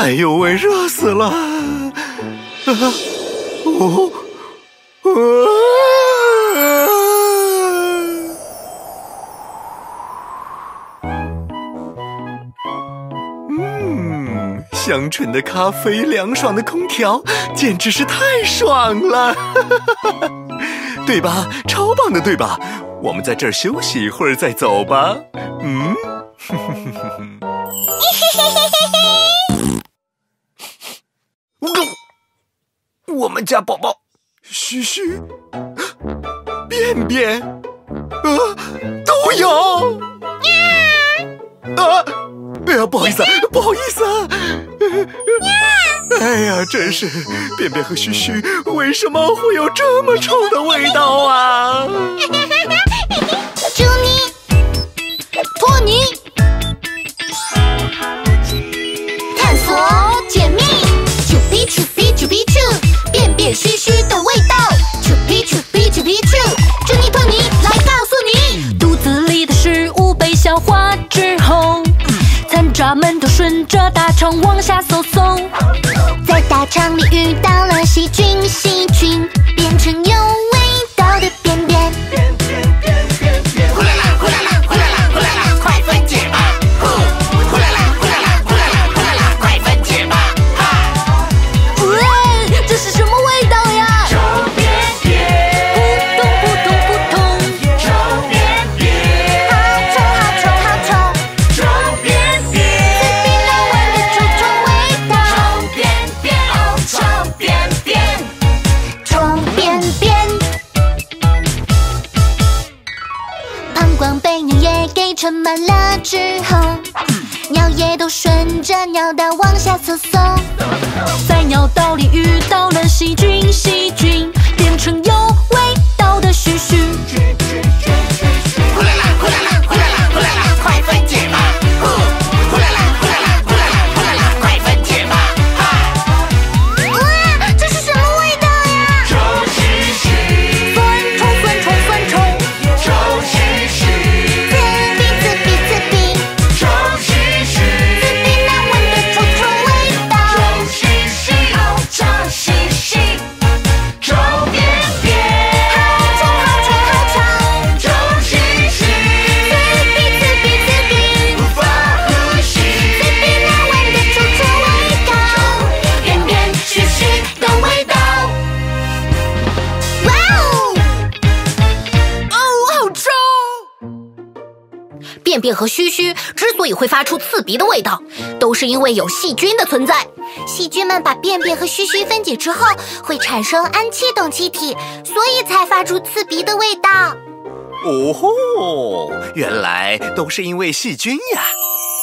哎呦喂，热死了！哦，香醇的咖啡，凉爽的空调，简直是太爽了，对吧？超棒的，对吧？我们在这儿休息一会儿再走吧。嗯，我们家宝宝嘘嘘、便便都有。哎呀，不好意思，不好意思啊！哎呀，真是便便和嘘嘘，为什么会有这么臭的味道啊？朱妮，托尼，探索解密，啾比啾比啾比啾，便便嘘嘘的味道，啾比啾比啾比啾，朱妮托尼来告诉你，肚子里的食物被消化之后。 三爪们都顺着大肠往下搜搜，在大肠里遇到了细菌，细菌变成有味道的便便。呼啦啦呼啦啦呼啦啦呼啦啦，快分解吧！呼啦啦呼啦啦呼啦啦呼啦啦，快分解吧！哈！喂，这是什么味道呀？臭便便！扑通扑通扑通！臭便便！好臭好臭好臭！臭便！ 盛满了之后，尿液都顺着尿道往下搜搜，在尿道里遇到了细菌，细菌变成有味道的嘘嘘。呼啦啦呼啦啦呼啦啦呼啦啦，快分解吧！呼啦啦呼啦啦呼啦啦呼啦啦，快分解吧！哈！哇，这是什么味道呀？臭嘘嘘，酸臭酸臭酸臭，臭嘘嘘。 便便和嘘嘘之所以会发出刺鼻的味道，都是因为有细菌的存在。细菌们把便便和嘘嘘分解之后，会产生氨气等气体，所以才发出刺鼻的味道。哦吼，原来都是因为细菌呀！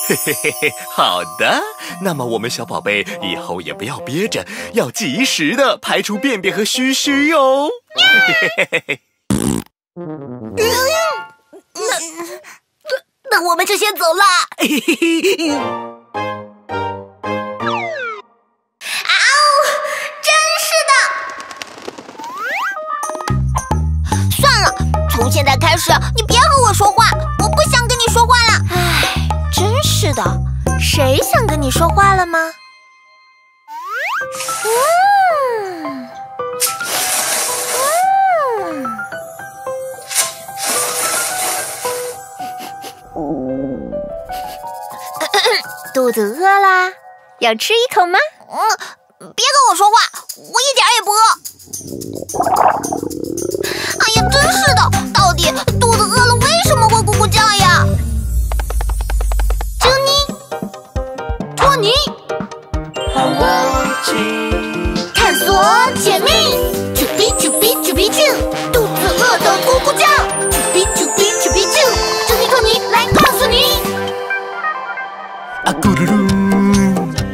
嘿嘿嘿嘿，好的。那么我们小宝贝以后也不要憋着，要及时的排除便便和嘘嘘哟。嘿嘿嘿嘿。 那我们就先走了。啊哦！真是的。算了，从现在开始你别和我说话，我不想跟你说话了。唉，真是的，谁想跟你说话了吗？肚子饿啦，要吃一口吗？嗯，别跟我说话，我一点也不饿。哎呀，真是的，到底肚子饿了为什么会咕咕叫呀？朱妮，托尼，探索解密，啾比啾比啾比啾，肚子饿的咕咕叫，啾比啾比啾比啾，朱妮托尼来告诉你。 啊咕噜噜，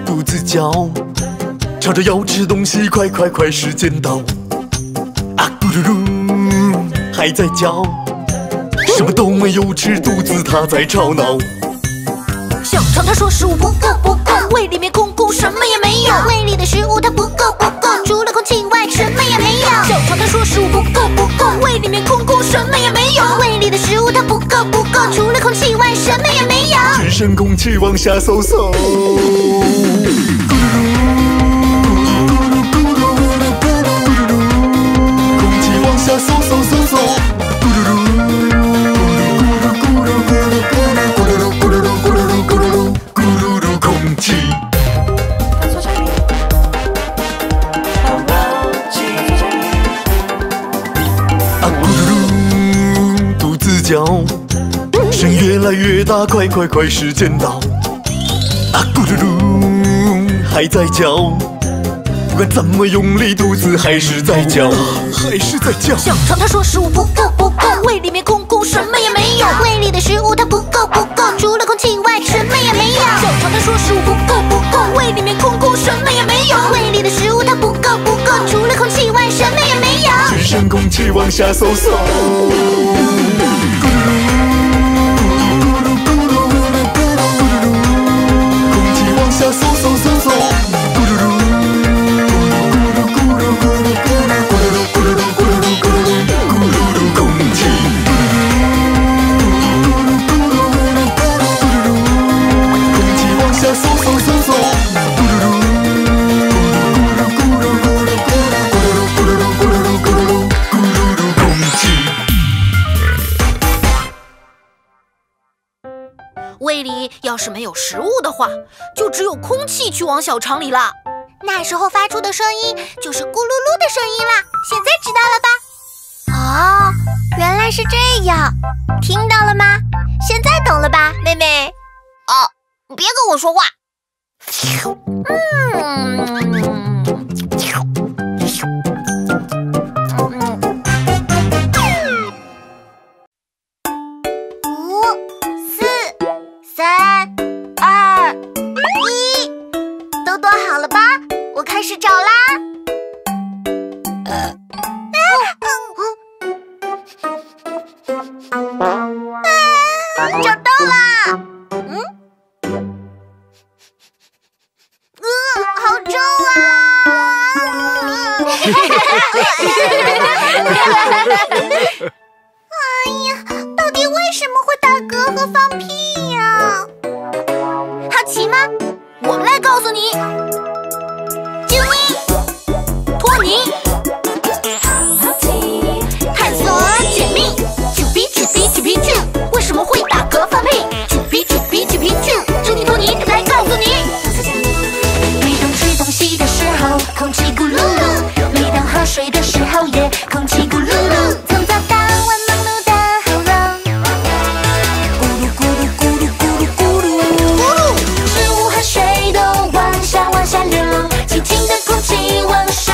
肚子叫，吵着要吃东西，快快快，时间到！啊咕噜噜，还在叫，什么都没有吃，肚子它在吵闹。小肠它说食物不够不够，胃里面空空，什么也没有。胃里的食物它不够不够，除了空气以外什么也没有。小肠它说食物不够不够，胃里面空空，什么也没有。胃里的食物它不够不够，除了空气以外什么也没有。 全身空气往下搜搜。脚，声越来越大，快快快，时间到！啊咕噜噜，还在叫，不管怎么用力，肚子还是在叫，还是在叫。小肠它说食物不够不够，胃里面空空，什么也没有。胃里的食物它不够不够，除了空气以外什么也没有。小肠它说食物不够不够，胃里面空空，什么也没有。胃里的食物它不够不够，除了空气以外什么也没有。只剩空气往下搜搜。 胃里要是没有食物的话，就只有空气去往小肠里了。那时候发出的声音就是咕噜噜的声音啦。现在知道了吧？哦，原来是这样，听到了吗？现在懂了吧，妹妹？哦，你别跟我说话。开始找啦！找到啦！好重啊！哎呀，到底为什么会打嗝和放屁呀？好奇吗？我们来告诉你。 托尼，探索解密，啾哔啾哔啾哔啾，为什么会打嗝放屁？啾哔啾哔啾哔啾，珍妮托尼来告诉你。每当吃东西的时候，空气咕噜噜；每当喝水的时候，也空气咕噜噜。从早到晚忙碌的喉咙，咕噜咕噜咕噜咕噜咕噜咕噜，食物和水都往下往下流动，轻轻的空气往上。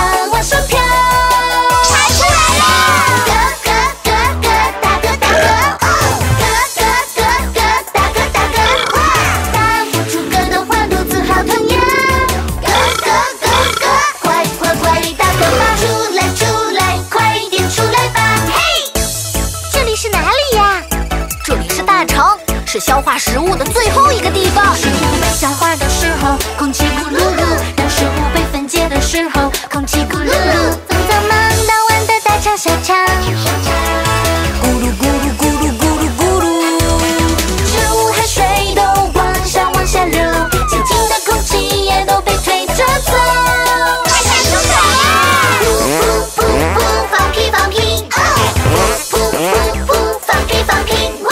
是消化食物的最后一个地方。食物被消化的时候，空气咕噜噜；当食物被分解的时候，空气咕噜噜。从早忙到晚的大肠小肠，咕噜咕噜咕噜咕噜咕噜。食物和水都往上往下流，清清的空气也都被推着走。快看出来呀！噗噗噗噗，放屁放屁！噗噗噗，放屁放屁！哇！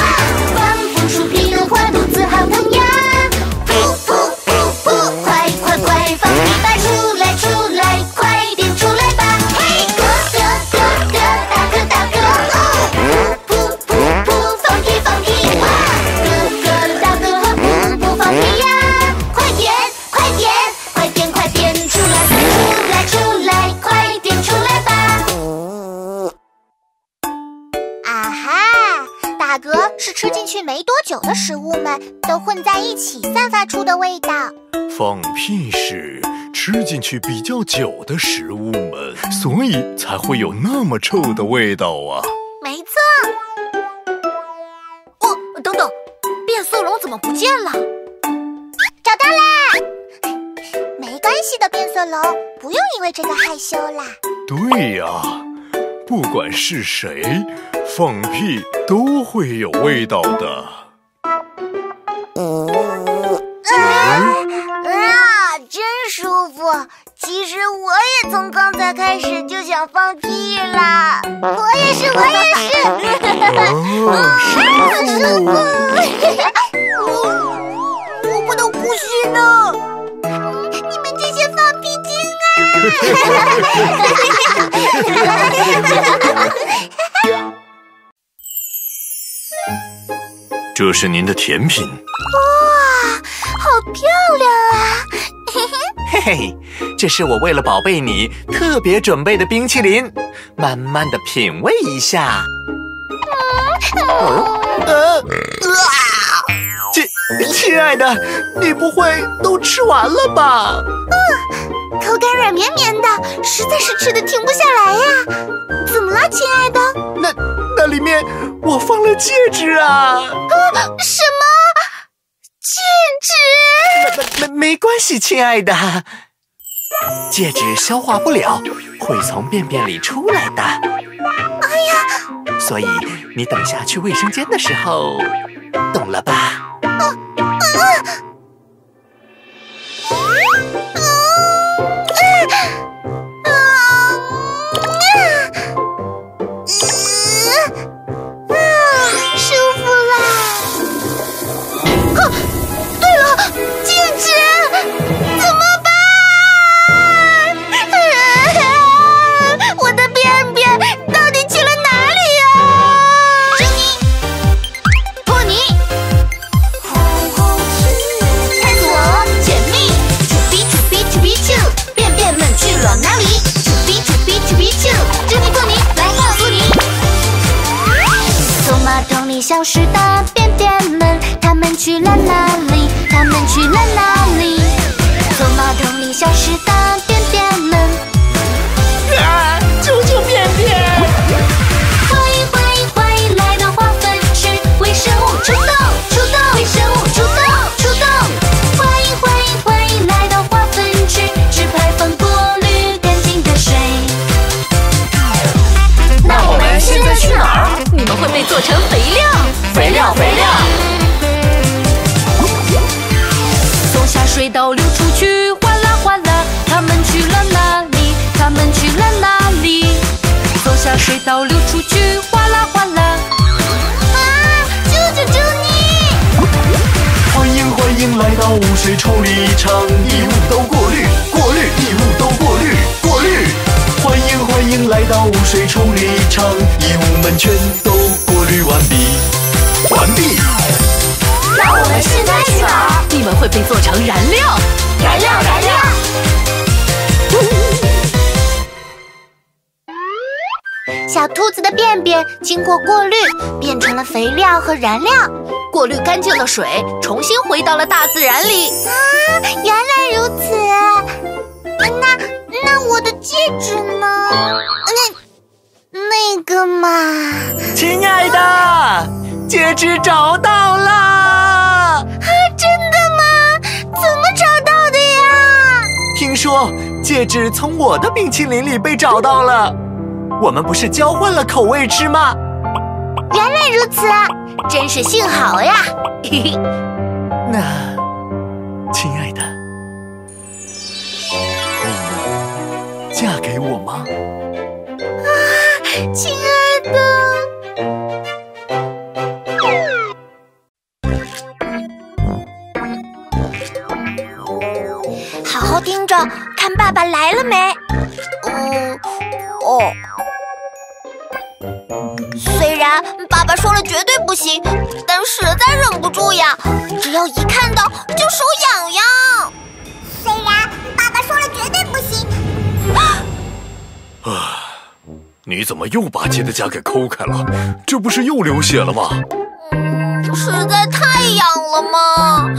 是吃进去没多久的食物们都混在一起散发出的味道。放屁是吃进去比较久的食物们，所以才会有那么臭的味道啊。没错。哦，等等，变色龙怎么不见了？找到啦！没关系的，变色龙不用因为这个害羞啦。对呀、啊，不管是谁。 放屁都会有味道的。真舒服！其实我也从刚才开始就想放屁啦。我也是，我也是。舒服！我不能呼吸呢。你们这些放屁精啊！这是您的甜品。哇，好漂亮啊！嘿嘿，这是我为了宝贝你特别准备的冰淇淋，慢慢的品味一下。亲爱的，你不会都吃完了吧？嗯，口感软绵绵的，实在是吃的停不下来呀。怎么了，亲爱的？那里面我放了戒指啊！什么？戒指？没关系，亲爱的，戒指消化不了，会从便便里出来的。哎呀！所以你等下去卫生间的时候，懂了吧？ 消失的便便们，他们去了哪里？他们去了哪里？从马桶里消失的便便们，啊！救救便便！欢迎来到化粪池，微生物出动，微生物出动！欢迎来到化粪池，只排放过滤干净的水。那我们现在去哪儿？你们会被做成肥料。 肥料，从下水道流出去，哗啦，他们去了哪里？从下水道流出去，哗啦。啊！救你！欢迎来到污水处理厂，异物都过滤，异物都过滤。欢迎来到污水处理厂，异物们全都过滤完毕。 完毕。那我们现在去哪儿？你们会被做成燃料。小兔子的便便经过过滤，变成了肥料和燃料。过滤干净的水重新回到了大自然里。啊，原来如此。那我的戒指呢？那个嘛，亲爱的。 戒指找到了！啊，真的吗？怎么找到的呀？听说戒指从我的冰淇淋里被找到了。我们不是交换了口味吃吗？原来如此，真是幸好呀！那，亲爱的，你嫁给我吗？啊，亲爱的。 好好盯着，看爸爸来了没？虽然爸爸说了绝对不行，但实在忍不住呀，只要一看到就手痒痒。虽然爸爸说了绝对不行。啊！你怎么又把结的痂给抠开了？这不是又流血了吗？实在太痒了嘛！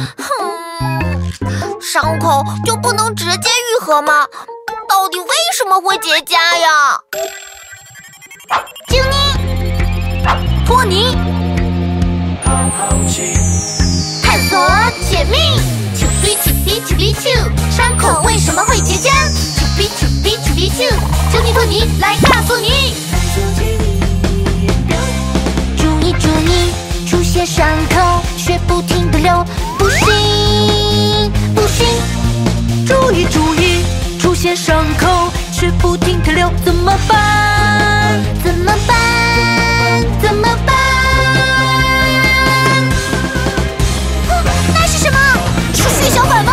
伤口就不能直接愈合吗？到底为什么会结痂呀？托尼，探索解密，伤口为什么会结痂？救命！托尼来告诉你，注意，出血伤口，血不停的流，不行。 注意，出血伤口，血不停地流，怎么办？那是什么？是血小板吗？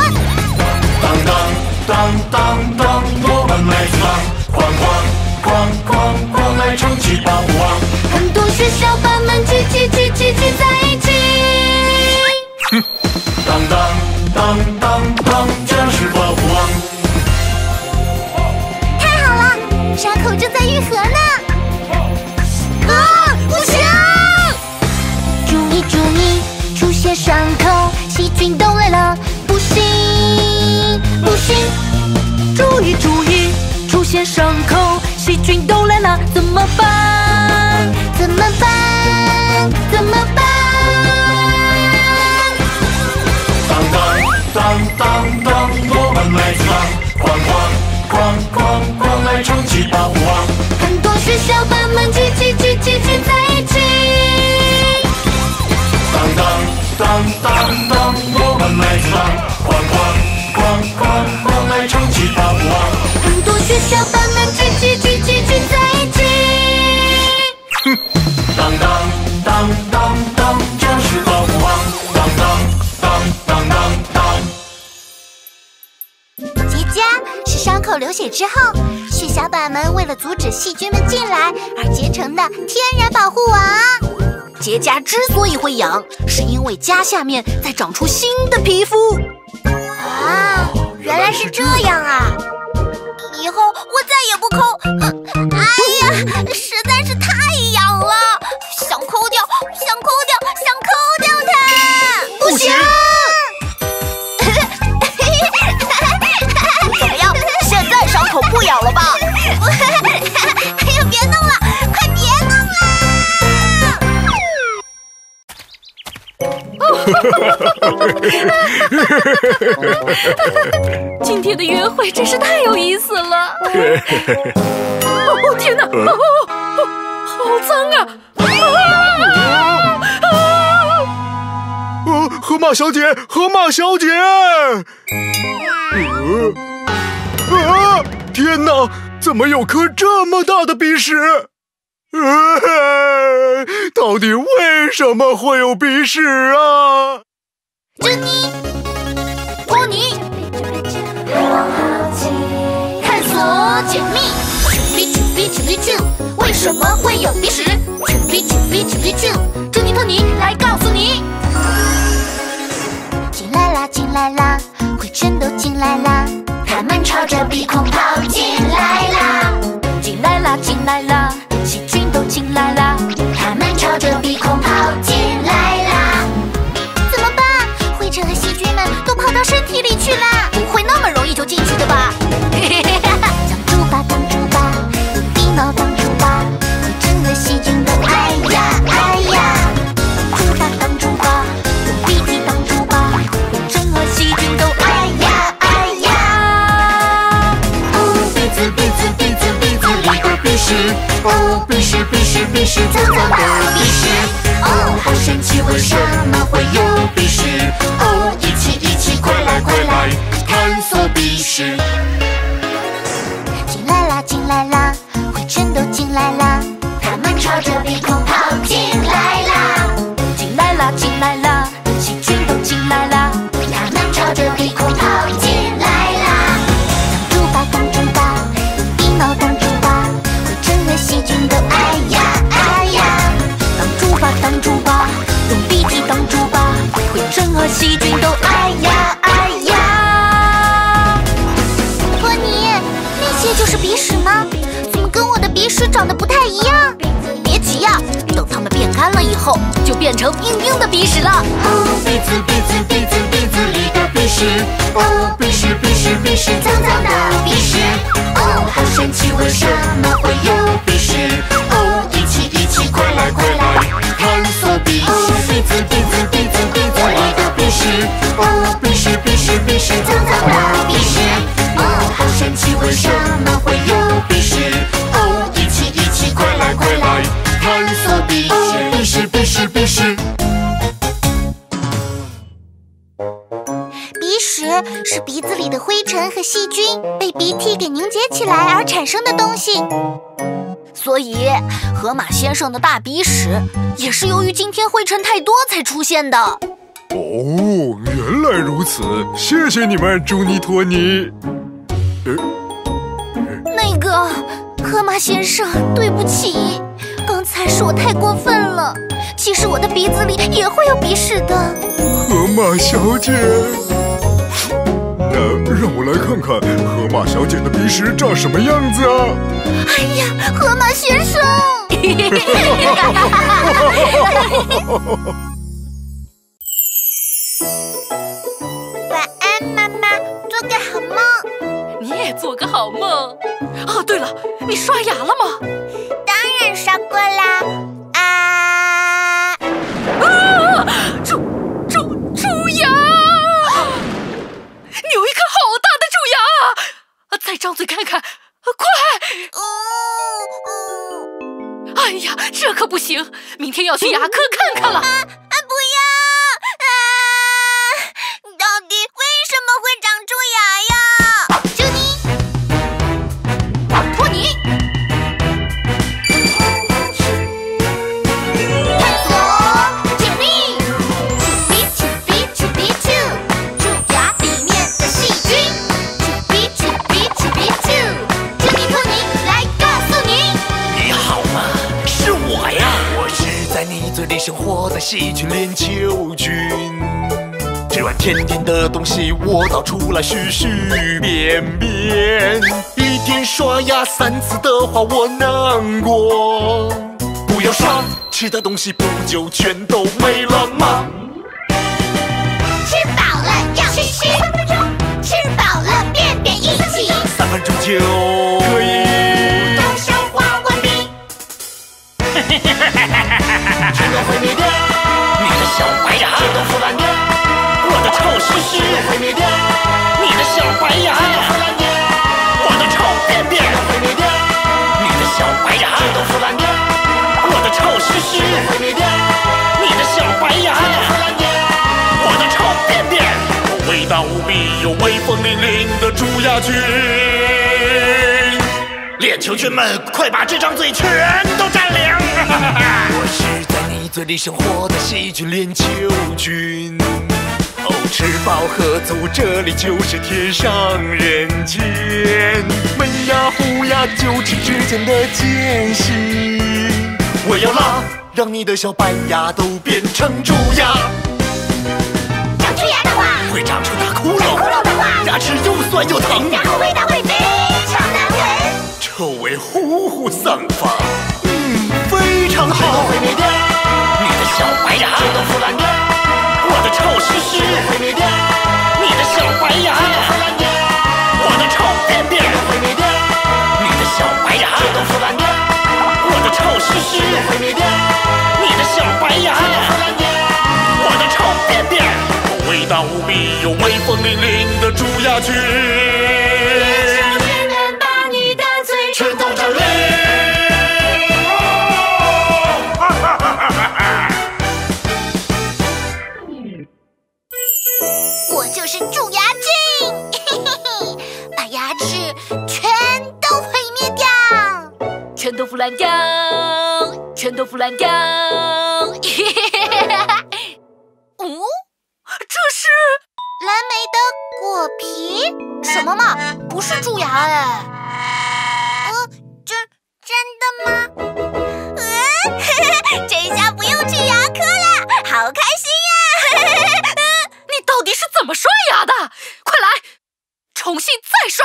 当，我们来自来撑起霸王！很多血小板们聚集在一起。伤口正在愈合呢。啊，不行！注意，出血伤口，细菌都来了，不行！注意，出血伤口，细菌都来了，怎么办？当，我们来闯，来撑起霸王！很多学校把门聚在一起。当，我们来闯，来撑起霸王！很多学校把门聚在一起。哼，当，这是霸王！是伤口流血之后，血小板们为了阻止细菌们进来而结成的天然保护网。结痂之所以会痒，是因为痂下面再长出新的皮肤。啊，原来是这样啊！以后我再也不抠。哎呀，实在是太痒了，想抠掉它！不行！了吧！哎呀，别弄了，快别弄了！今天的约会真是太有意思了！哦天哪，好脏啊！河马小姐！天哪，怎么有颗这么大的鼻屎？到底为什么会有鼻屎啊？托尼，探索解密，去，为什么会有鼻屎？去，珍妮托尼来告诉你。进来啦，灰尘都进来啦。他们朝着鼻孔跑进来啦，进来啦，细菌都进来啦，他们朝着鼻孔跑进来啦。怎么办？灰尘和细菌们都跑到身体里去啦，不会那么容易就进去的吧？挡住吧，用鼻毛挡住吧，灰尘和细菌们，哎呀！挡住吧，用鼻涕挡住吧，灰尘和细菌都鼻屎，脏的鼻屎，哦，好神奇，为什么会有鼻屎？哦，一起，快来，探索鼻屎。进来啦，灰尘都进来啦，他们朝着鼻孔跑进来啦。进来啦，细菌都进来啦，他们朝着鼻孔跑进来啦。挡住吧，用鼻毛挡住吧，灰尘和细菌都哎呀！挡住吧，用鼻涕挡住吧，灰尘和细菌都哎呀！托尼，那些就是鼻屎吗？怎么跟我的鼻屎长得不太一样？别急呀，等它们变干了以后，就变成硬硬的鼻屎了。哦，鼻子里的鼻屎，哦，鼻屎，脏的鼻屎，哦，好神奇，为什么会有鼻屎？哦，一起，快来，探索鼻屎。哦，鼻子里的鼻屎，哦，鼻屎，脏的鼻屎，哦，好神奇，为什么会有鼻屎？哦，一起，快来，探索鼻屎。哦，鼻屎。鼻屎是鼻子里的灰尘和细菌被鼻涕给凝结起来而产生的东西。所以，河马先生的大鼻屎也是由于今天灰尘太多才出现的。哦，原来如此，谢谢你们，珍妮托尼。那个，河马先生，对不起，刚才是我太过分了。其实我的鼻子里也会有鼻屎的。河马小姐，让我来看看河马小姐的鼻屎长什么样子啊！哎呀，河马先生！晚安，妈妈，做个好梦。你也做个好梦。哦，对了，你刷牙了吗？当然刷过啦。 再张嘴看看，快！哎呀，这可不行，明天要去牙科看看了。不要！到底为什么会长蛀牙呀？朱妮，托尼，探索，解密，蛀牙里面的细菌。 嘴里生活在细菌链球菌，吃完甜甜的东西，我倒出来絮絮便便。一天刷牙3次的话，我难过。不要刷，吃的东西不就全都没了吗？吃饱了要吃吃，吃饱了便便一起，3分钟就可以都消化完毕。全都毁灭掉！你的小白牙，全都腐烂掉！我的臭屎屎，全都毁灭掉！你的小白牙，全都腐烂掉！我的臭便便，全都毁灭掉！你的小白牙，全都腐烂掉！我的臭屎屎，全都毁灭掉！你的小白牙，全都腐烂掉！我的臭便便，伟大无比又威风凛凛的蛀牙菌，链球菌们，快把这张嘴全都占领！哈哈哈！我是。 嘴里生活的细菌链球菌，哦，吃饱喝足，这里就是天上人间。门牙、虎牙、臼齿之间的间隙，我要拉，让你的小白牙都变成蛀牙。长蛀牙的话，会长出大窟窿。大窟窿的话，牙齿又酸又疼，然后味道会非常难闻，臭味呼呼散发。嗯，非常好。毁灭掉。 小白牙，全都腐烂掉！我的臭屎屎，全都毁灭掉！你的小白牙，全都腐烂掉！我的臭便便，全都毁灭掉！你的小白牙，全都腐烂掉！我的臭屎屎，全都毁灭掉！你的小白牙，全都腐烂掉！我的臭便便，伟大无比又威风凛凛的蛀牙菌，想天天把你的嘴全都占领。 是蛀牙菌，嘿嘿嘿，把牙齿全都毁灭掉，全都腐烂掉，全都腐烂掉。嘿嘿嘿，哦，这是蓝莓的果皮？什么嘛，不是蛀牙哎。真的吗？这下不用去牙科了，好开心呀！到底是怎么刷牙的？快来，重新再刷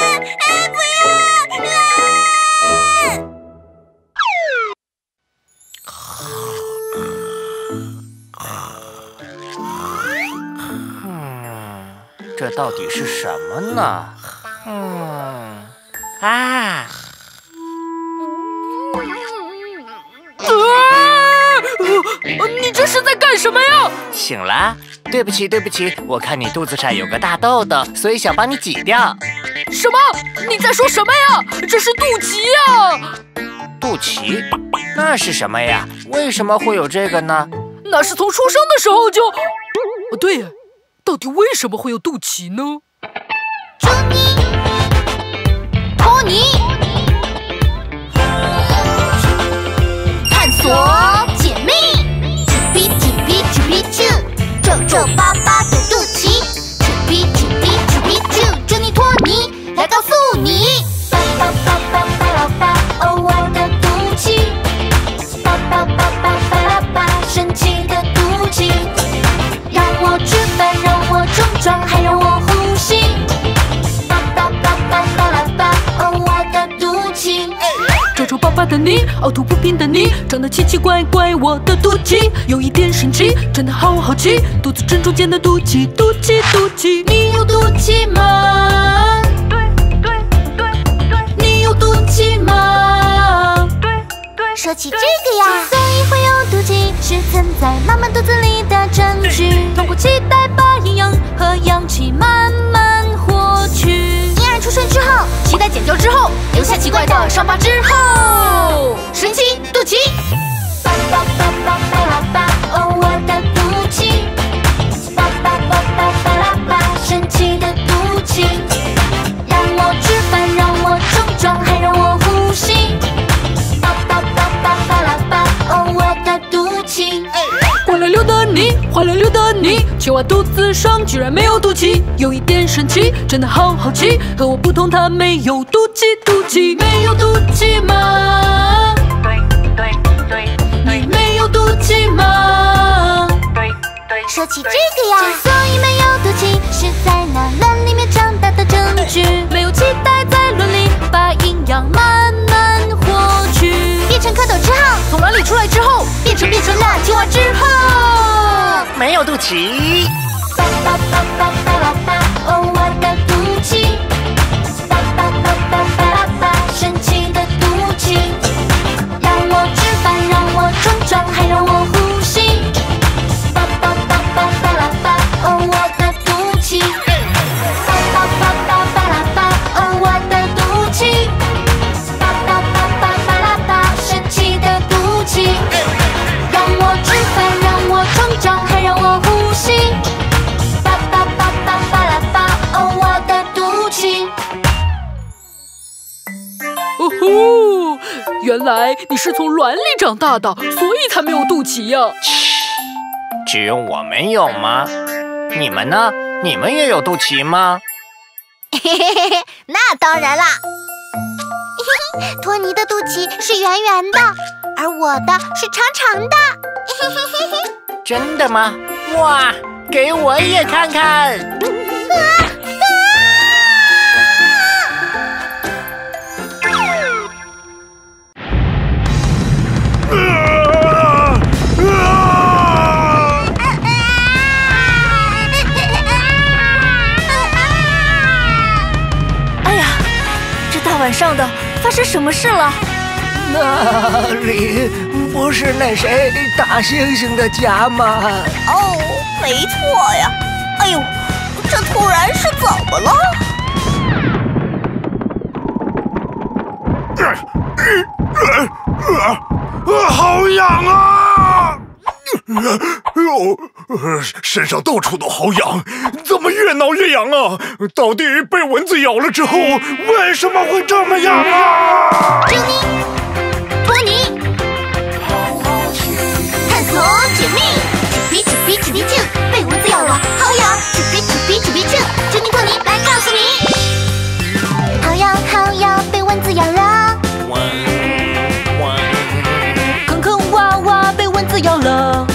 一遍！不要！这到底是什么呢？你这是在干什么呀？醒了，对不起，我看你肚子上有个大痘痘，所以想帮你挤掉。什么？你在说什么呀？这是肚脐呀！肚脐？那是什么呀？为什么会有这个呢？那是从出生的时候就……不对，到底为什么会有肚脐呢？朱妮，托尼，探索。 皱巴巴的肚脐，朱妮托尼来告诉你，哦，我的肚脐，神奇的肚脐，让我举办，让我冲撞，还让我呼。这种爆发的你，凹凸不平的你，长得奇奇怪怪，我的妒忌有一点神奇，真的好好奇，独自正中间的妒忌，妒忌，妒忌。你有妒忌吗？对对对对，你有妒忌吗？对对。说起这个呀，所以会有妒忌，是存在妈妈肚子里的证据，通过脐带把营养和氧气慢慢获取。 出生之后，脐带剪掉之后，留下奇怪的伤疤之后，神奇肚脐。爸爸爸爸爸啦爸，哦我的肚脐。爸爸爸爸爸啦爸，神奇的肚脐，让我吃饭，让我冲撞，还让我呼吸。爸爸爸爸爸啦爸，哦我的肚脐。光溜溜的你，滑溜溜的你。 青蛙肚子上居然没有肚脐，有一点神奇，真的好好奇。和我不同，它没有肚脐，肚脐没有肚脐吗？对对对，你没有肚脐吗？对对。说起这个呀，之所以没有肚脐，是在那卵里面长大的证据。没有脐带在卵里把营养慢慢获取，变成蝌蚪之后，从卵里出来之后，变成了青蛙之后。 没有肚脐。爸爸爸爸爸爸爸，哦我的肚脐。爸爸爸爸爸爸，神奇的肚脐，让我吃饭，让我冲撞，还让我呼吸。爸爸爸爸爸爸，哦我的肚脐。爸爸爸爸爸爸，哦我的肚脐。爸爸爸爸爸爸，神奇的肚脐，让我吃饭，让我冲撞。 哦，原来你是从卵里长大的，所以才没有肚脐呀！只有我没有吗？你们呢？你们也有肚脐吗？嘿嘿嘿嘿，那当然啦！托尼的肚脐是圆圆的，而我的是长长的。嘿嘿嘿嘿，真的吗？哇，给我也看看！啊 晚上的发生什么事了？那里不是那谁大猩猩的家吗？哦，没错呀。哎呦，这突然是怎么了？好痒啊！身上到处都好痒，怎么越挠越痒啊？到底被蚊子咬了之后，为什么会这么痒啊？珍妮，托尼，探索解密，纸皮镜，被蚊子咬了，好痒！纸皮镜，珍妮托尼来告诉你，好痒，被蚊子咬了，坑洼被蚊子咬了。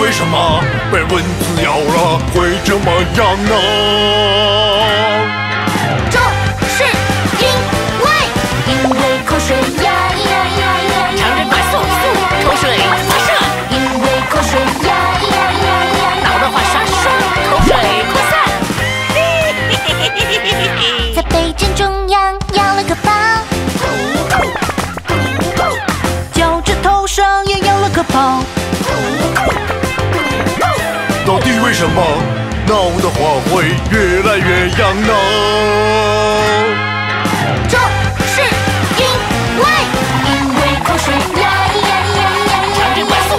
为什么被蚊子咬了会这么痒呢？这是因为口水呀，肠人快速口水发射，因为口水呀，脑袋发沙沙，口水扩散。在背针中央咬了个包，脚趾头上也咬了个包。 到底为什么闹的话会越来越痒呢？这是因为口水呀，肠子快速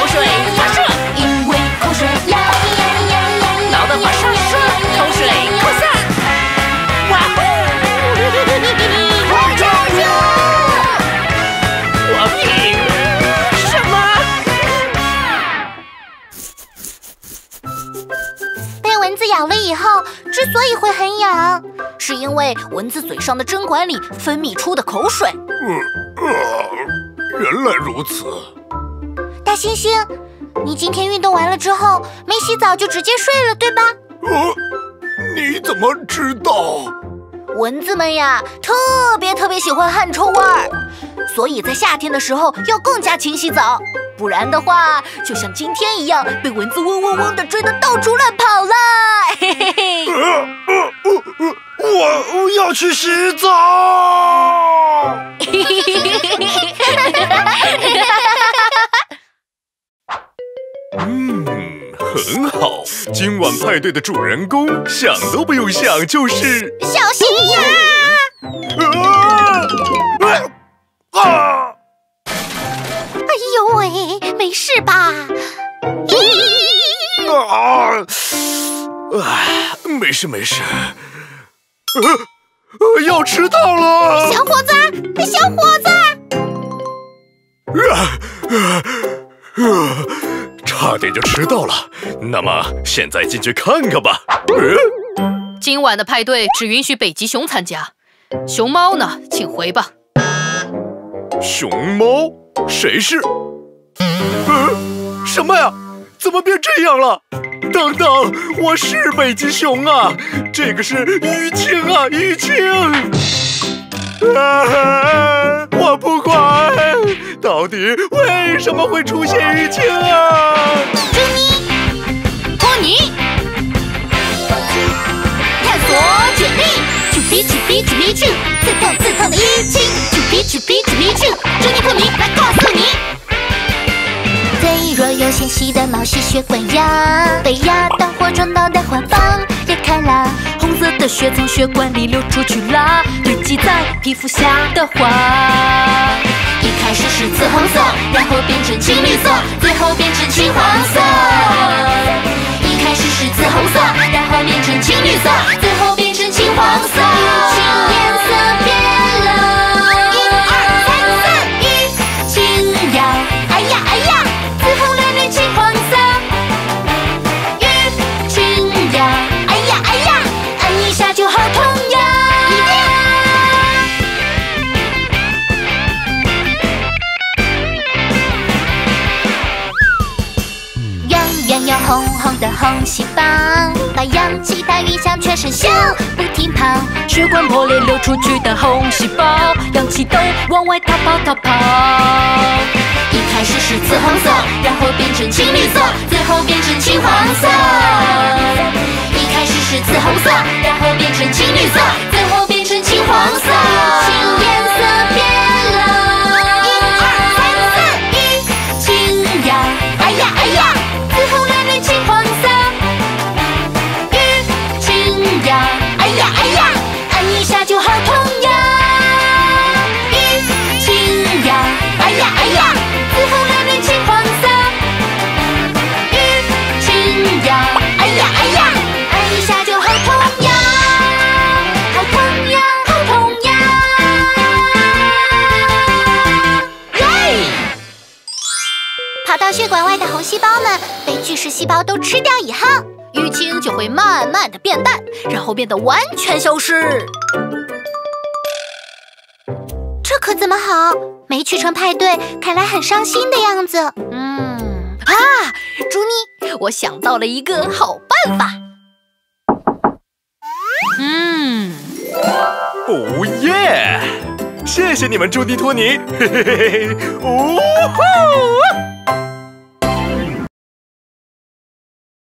口水发射，因为口水呀，脑袋发沙沙，口水扩散。哇哦！我站住！我凭什么？ 蚊子咬了以后，之所以会很痒，是因为蚊子嘴上的针管里分泌出的口水。原来如此。大猩猩，你今天运动完了之后没洗澡就直接睡了，对吧？你怎么知道？蚊子们呀，特别喜欢汗臭味儿，所以在夏天的时候要更加勤洗澡，不然的话，就像今天一样，被蚊子嗡嗡嗡的追得到处乱跑啦。嘿嘿嘿，我要去洗澡。很好，今晚派对的主人公想都不用想就是小新呀！哎呦喂，没事吧？没事没事。要迟到了！小伙子，小伙子！差点就迟到了，那么现在进去看看吧。今晚的派对只允许北极熊参加，熊猫呢，请回吧。熊猫？谁是？什么呀？怎么变这样了？等等，我是北极熊啊！这个是雨晴啊，雨晴！我不管。 到底为什么会出现雨晴啊？珍妮，托尼，探索卷力，去比去比去比去，最烫的雨晴，去比去比去比去，珍妮托尼来告诉你，脆弱又纤细的毛细血管呀，被压到或撞到的花瓣裂开啦，红色的血从血管里流出去啦，堆积在皮肤下的花。 一开始是紫红色，然后变成青绿色，最后变成青黄色。一开始是紫红色，然后变成青绿色，最后变成青黄色。雨晴颜色变了，1、2、3、4，雨晴呀，哎呀哎呀，紫红蓝绿青黄色。雨晴呀，哎呀哎呀，按一下就好痛呀。 红红的红细胞，把氧气带雨下全身笑不停跑。血管破裂流出去的红细胞，氧气都往外逃跑。一开始是紫红色，然后变成青绿色，最后变成青黄色。一开始是紫红色，然后变成青绿色，最后变成青黄色。雨晴颜色变了，1、2、3、4，雨晴呀，哎呀哎呀。 青黄色，雨晴呀，哎呀哎呀，按一下就好痛呀。雨晴呀，哎呀哎呀，紫红蓝绿青黄色，雨晴呀，哎呀哎呀，按一下就好痛呀，好痛呀，好痛呀。耶！跑到血管外的红细胞们。 巨噬细胞都吃掉以后，雨晴就会慢慢的变淡，然后变得完全消失。这可怎么好？没去成派对，看来很伤心的样子。朱妮，我想到了一个好办法。哦耶！谢谢你们，朱迪托尼。嘿嘿嘿嘿，哦吼！